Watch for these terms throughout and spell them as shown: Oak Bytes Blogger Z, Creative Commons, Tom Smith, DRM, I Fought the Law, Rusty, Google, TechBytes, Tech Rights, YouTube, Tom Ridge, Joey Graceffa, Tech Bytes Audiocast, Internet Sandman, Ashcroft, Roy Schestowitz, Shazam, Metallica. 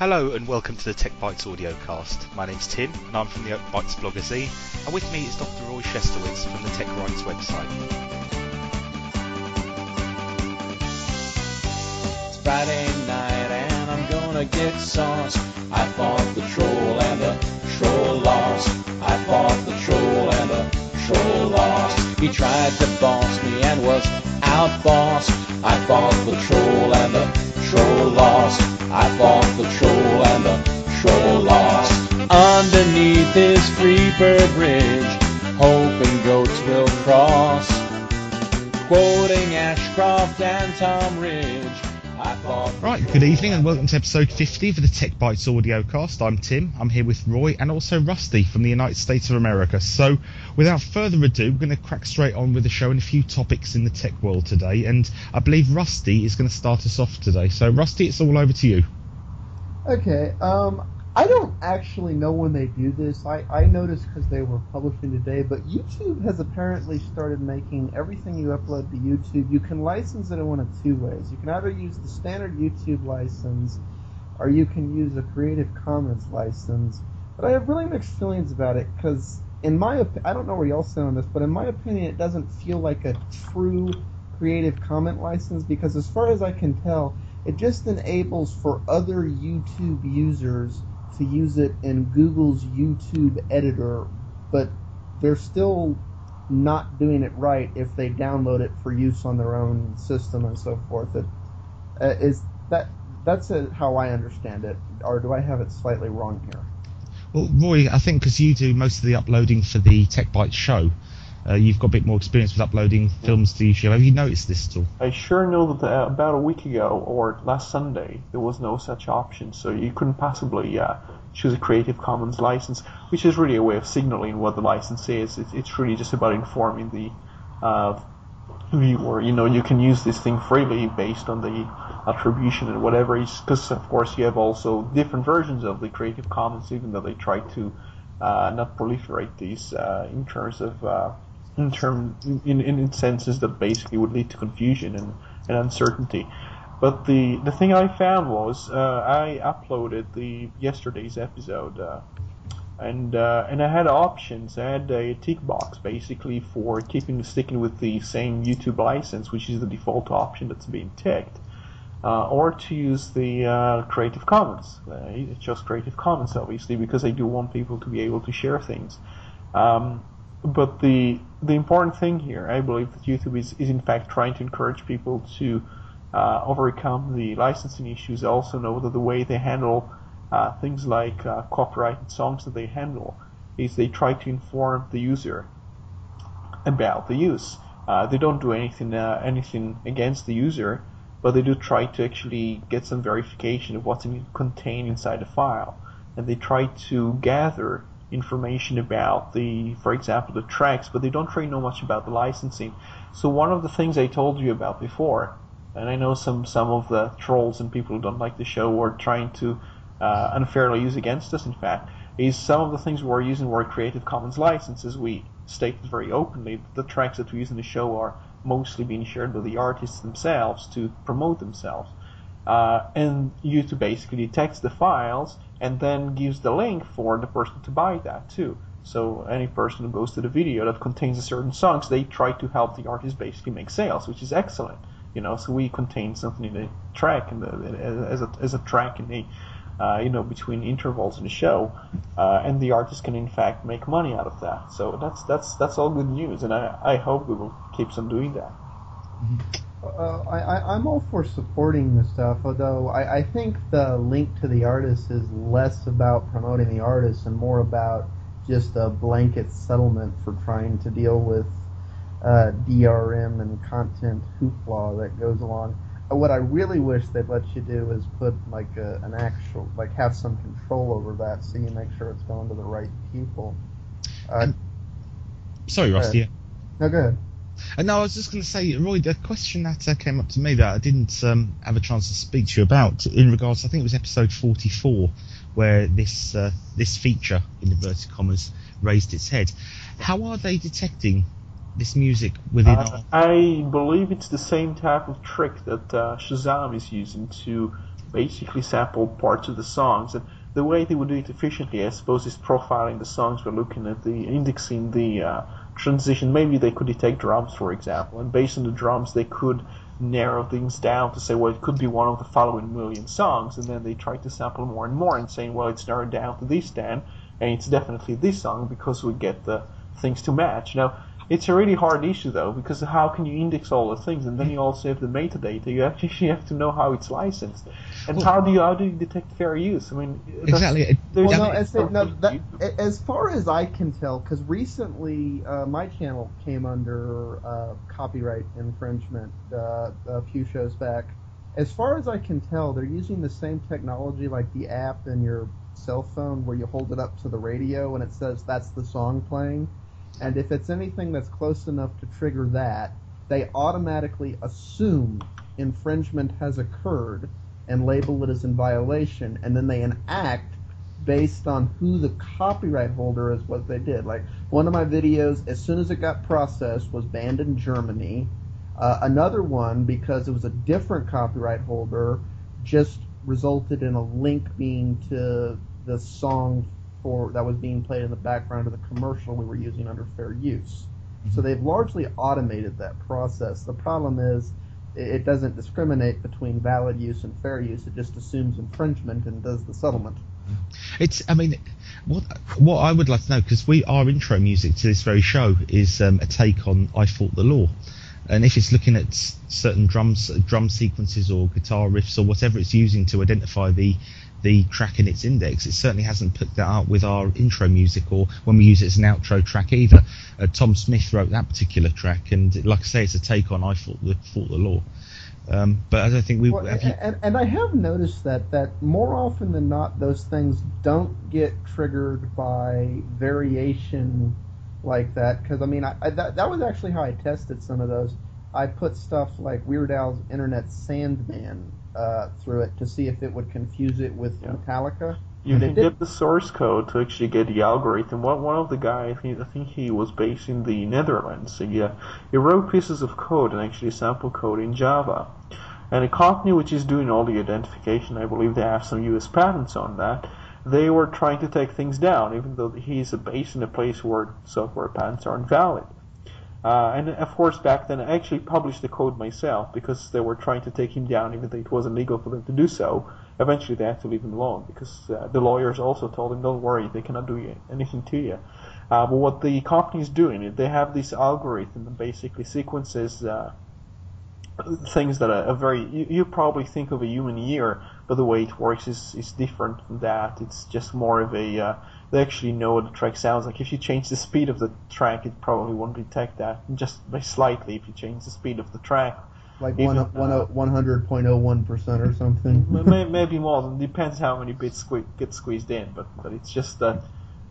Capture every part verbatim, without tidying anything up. Hello and welcome to the Tech Bytes Audiocast. My name's Tim and I'm from the Oak Bytes Blogger Z, and with me is Doctor Roy Schestowitz from the Tech Rights website. It's Friday night and I'm gonna get sauce. I fought the troll and the troll lost. I fought the troll and the troll lost. He tried to boss me and was outbossed. I fought the troll and the troll lost. I fought the troll and the troll lost. Underneath this creeper bridge, hoping goats will cross. Quoting Ashcroft and Tom Ridge, I fought. Right, good evening and welcome to episode fifty for the Tech Bytes Audiocast. I'm Tim, I'm here with Roy and also Rusty from the United States of America. So, without further ado, we're going to crack straight on with the show and a few topics in the tech world today. And I believe Rusty is going to start us off today. So, Rusty, it's all over to you. Okay, um, I don't actually know when they do this. I, I noticed because they were publishing today, but YouTube has apparently started making everything you upload to YouTube. You can license it in one of two ways. You can either use the standard YouTube license, or you can use a Creative Commons license. But I have really mixed feelings about it because, in my opinion, I don't know where y'all stand on this, but in my opinion, it doesn't feel like a true Creative Commons license because, as far as I can tell, it just enables for other YouTube users to use it in Google's YouTube editor, but they're still not doing it right if they download it for use on their own system and so forth. It, uh, is that that's a, how I understand it, or do I have it slightly wrong here? Well, Roy, I think because you do most of the uploading for the Tech Bytes show, uh, you've got a bit more experience with uploading films to YouTube. Have you noticed this at all? I sure know that uh, about a week ago, or last Sunday, there was no such option, so you couldn't possibly uh, choose a Creative Commons license, which is really a way of signaling what the license is. It's, it's really just about informing the uh, viewer, you know, you can use this thing freely based on the attribution and whatever, is because of course you have also different versions of the Creative Commons, even though they try to uh, not proliferate these uh, in terms of uh, in term in, in in senses that basically would lead to confusion and, and uncertainty. But the the thing I found was uh, I uploaded the yesterday's episode uh, and uh, and I had options. I had a tick box basically for keeping sticking with the same YouTube license, which is the default option that's being ticked. Uh, or to use the uh, Creative Commons. Uh, it's just Creative Commons, obviously, because I do want people to be able to share things. Um, but the the important thing here, I believe that YouTube is, is in fact trying to encourage people to uh, overcome the licensing issues. I also know that the way they handle uh, things like uh, copyrighted songs that they handle is they try to inform the user about the use. Uh, they don't do anything uh, anything against the user, but they do try to actually get some verification of what's in, contained inside the file. And they try to gather information about the, for example, the tracks, but they don't really know much about the licensing. So one of the things I told you about before, and I know some, some of the trolls and people who don't like the show were trying to uh, unfairly use against us, in fact, is some of the things we're using were Creative Commons licenses. We stated very openly that the tracks that we use in the show are mostly being shared by the artists themselves to promote themselves. Uh, and YouTube basically takes the files and then gives the link for the person to buy that too. So any person who goes to the video that contains a certain songs, they try to help the artist basically make sales, which is excellent. You know, so we contain something in a track and as a as a track in a uh, you know between intervals in the show, uh, and the artist can in fact make money out of that. So that's that's that's all good news, and I I hope we will keep on doing that. Uh, I I'm all for supporting this stuff, although I I think the link to the artist is less about promoting the artist and more about just a blanket settlement for trying to deal with Uh, D R M and content hoopla that goes along. What I really wish they'd let you do is put like a, an actual, like have some control over that, so you make sure it's going to the right people. Uh, um, sorry, Rusty. Uh, no, go ahead. And no, I was just going to say, Roy, the question that uh, came up to me that I didn't um, have a chance to speak to you about in regards, I think it was episode forty-four, where this uh, this feature in inverted commas raised its head. How are they detecting this music within? Uh, I believe it's the same type of trick that uh, Shazam is using to basically sampled parts of the songs, and the way they would do it efficiently, I suppose, is profiling the songs by looking at the indexing, the uh, transition. Maybe they could detect drums, for example, and based on the drums they could narrow things down to say, well, it could be one of the following million songs, and then they try to sample more and more and saying, well, it's narrowed down to this ten, and it's definitely this song because we get the things to match. Now, it's a really hard issue, though, because how can you index all the things? And then you also have the metadata. You actually have to know how it's licensed. And well, how do you how do you detect fair use? I mean, exactly. Well, no, as, it, no, that, as far as I can tell, because recently uh, my channel came under uh, copyright infringement uh, a few shows back. As far as I can tell, they're using the same technology like the app in your cell phone where you hold it up to the radio and it says that's the song playing. And if it's anything that's close enough to trigger that, they automatically assume infringement has occurred and label it as in violation, and then they enact based on who the copyright holder is what they did. Like, one of my videos, as soon as it got processed, was banned in Germany. Uh, another one, because it was a different copyright holder, just resulted in a link being to the song For, that was being played in the background of the commercial we were using under fair use. So they've largely automated that process. The problem is it doesn't discriminate between valid use and fair use. It just assumes infringement and does the settlement. It's, I mean, what what I would like to know, because we our intro music to this very show is um, a take on I Fought the Law. And if it's looking at certain drums, drum sequences or guitar riffs or whatever it's using to identify the the track in its index, it certainly hasn't picked that up with our intro music or when we use it as an outro track either. Uh, Tom Smith wrote that particular track, and like I say, it's a take on I Fought the, Fought the Law. Um, but I don't think we... Well, have you... and, and I have noticed that, that more often than not, those things don't get triggered by variation like that, because, I mean, I, I, that, that was actually how I tested some of those. I put stuff like Weird Al's Internet Sandman Uh, through it to see if it would confuse it with yeah. Metallica. You can get the source code to actually get the algorithm. One, one of the guys, I think, I think he was based in the Netherlands. He, uh, he wrote pieces of code and actually sample code in Java. And a company which is doing all the identification, I believe they have some U S patents on that, they were trying to take things down, even though he's based in a place where software patents aren't valid. Uh, and of course back then I actually published the code myself because they were trying to take him down even though it wasn't legal for them to do so. Eventually they had to leave him alone because uh, the lawyers also told him, don't worry, they cannot do anything to you. Uh, but what the company is doing is they have this algorithm that basically sequences uh, things that are, are very, you, you probably think of a human ear, but the way it works is, is different from that. It's just more of a... Uh, they actually know what the track sounds like. If you change the speed of the track, it probably won't detect that, just by slightly if you change the speed of the track. Like one hundred point zero one percent or something? Maybe more. It depends how many bits get squeezed in, but, but it's just that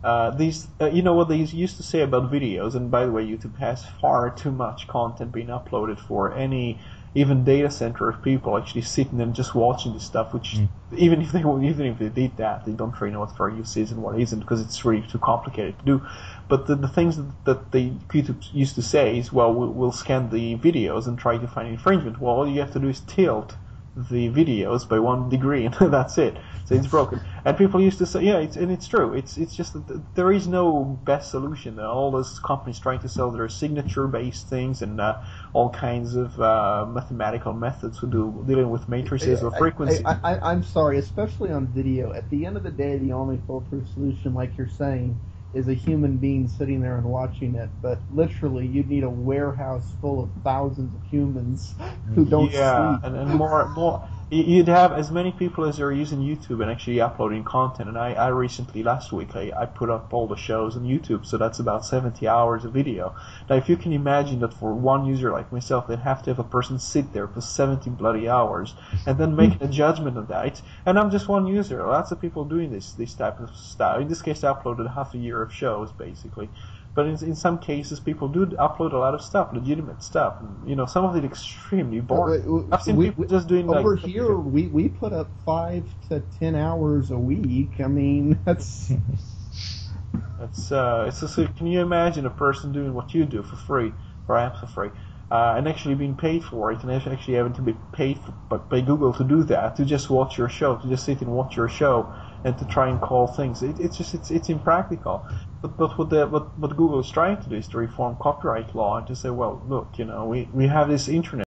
uh, these, uh, you know what they used to say about videos, and by the way, YouTube has far too much content being uploaded for any... even data center of people actually sitting and just watching this stuff, which mm. even if they even if they did that, they don't really know what fair use is and what isn't because it's really too complicated to do. But the, the things that, that they YouTube used to say is, well, well, we'll scan the videos and try to find infringement. Well, all you have to do is tilt the videos by one degree, and that's it. So it's broken. And people used to say, yeah, it's, and it's true. It's it's just that there is no best solution. All those companies trying to sell their signature-based things and uh, all kinds of uh, mathematical methods for do, dealing with matrices or frequencies. I, I, I, I'm sorry, especially on video. At the end of the day, the only foolproof solution, like you're saying, is a human being sitting there and watching it, but literally you'd need a warehouse full of thousands of humans who don't yeah, sleep. Yeah, and, and more, more, you'd have as many people as are using YouTube and actually uploading content, and I, I recently, last week, I, I put up all the shows on YouTube, so that's about seventy hours of video. Now, if you can imagine that for one user like myself, they'd have to have a person sit there for seventy bloody hours, and then make a judgment of that, and I'm just one user. Lots of people doing this, this type of stuff. In this case, I uploaded half a year of shows basically, but in, in some cases people do upload a lot of stuff, legitimate stuff, and, you know, some of it extremely boring. Well, I've seen we, people we, just doing over like, here we, we put up five to ten hours a week. I mean, that's that's uh, it's just, can you imagine a person doing what you do for free, perhaps for free, uh, and actually being paid for it, and actually having to be paid for, but by Google to do that, to just watch your show, to just sit and watch your show, and to try and call things. It, it's just it's it's impractical. But but what the what what Google is trying to do is to reform copyright law and to say, well, look, you know, we we have this internet.